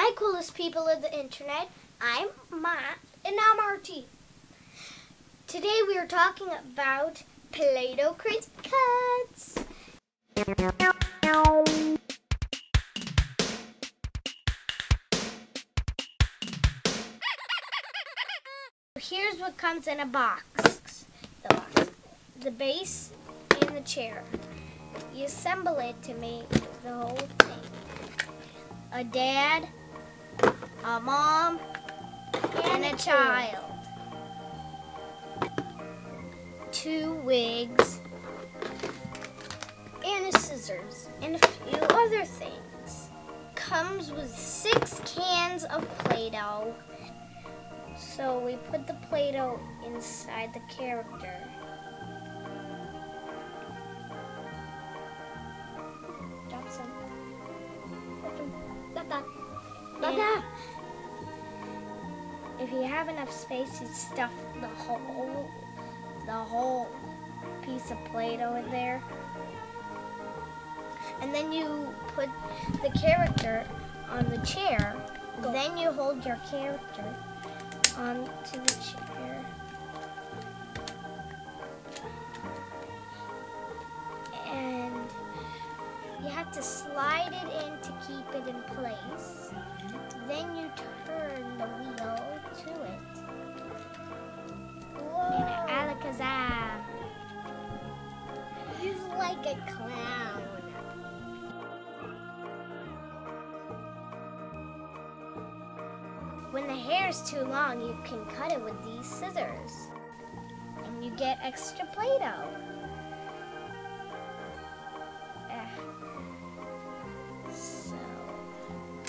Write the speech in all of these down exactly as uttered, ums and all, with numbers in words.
Hi, coolest people of the internet. I'm Matt. And I'm R T. Today we are talking about Play-Doh Crazy Cuts. Here's what comes in a box. The box, the base, and the chair. You assemble it to make the whole thing. A dad, a mom, and a child. Two wigs, and a scissors, and a few other things. Comes with six cans of Play-Doh. So we put the Play-Doh inside the character. Drop some. And if you have enough space, you stuff the whole, the whole piece of Play-Doh in there, and then you put the character on the chair. Go. Then you hold your character onto the chair, and you have to slide it in to keep it in place. Then you turn the wheel to it. Whoa. And alakazam! He's like a clown. When the hair is too long, you can cut it with these scissors. And you get extra Play-Doh.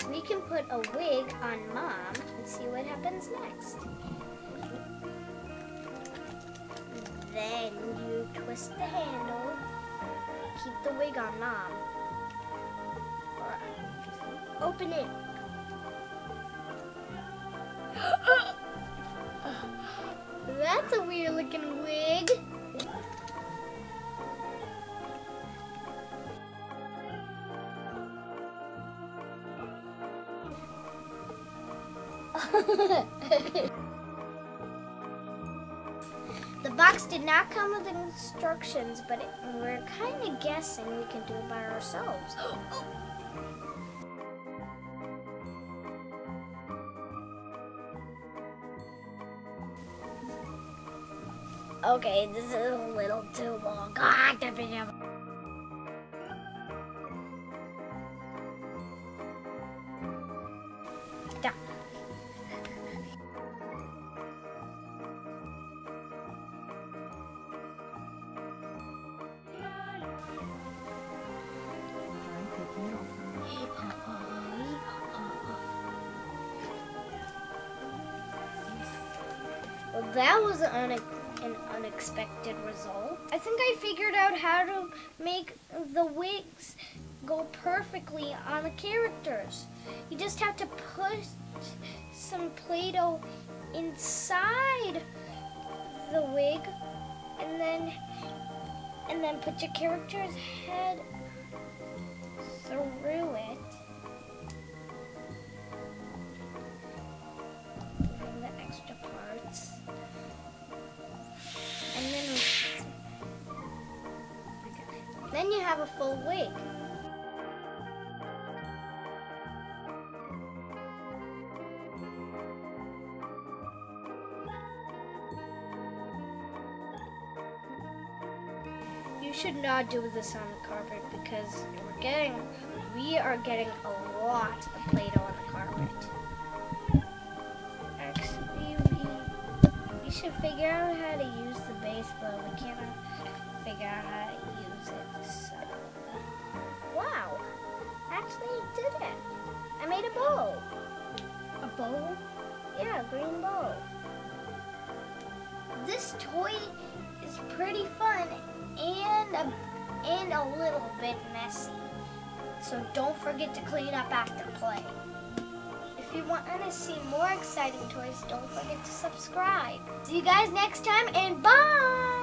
We can put a wig on Mom and see what happens next. Then you twist the handle, keep the wig on Mom. Open it. That's a weird looking wig. The box did not come with instructions, but it, we're kind of guessing we can do it by ourselves. Okay, this is a little too long. God, the video. Well, that was an, an unexpected result. I think I figured out how to make the wigs go perfectly on the characters. You just have to put some Play-Doh inside the wig, and then and then put your character's head through it. Then you have a full wig. You should not do this on the carpet because we're getting, we are getting a lot of Play-Doh on the carpet. Actually, we, we should figure out how to use the base, but we can't figure out how to use it, so. Wow, actually did it. I made a bowl. A bowl? Yeah, a green bowl. This toy is pretty fun and a, and a little bit messy. So don't forget to clean up after play. If you want to see more exciting toys, don't forget to subscribe. See you guys next time, and bye!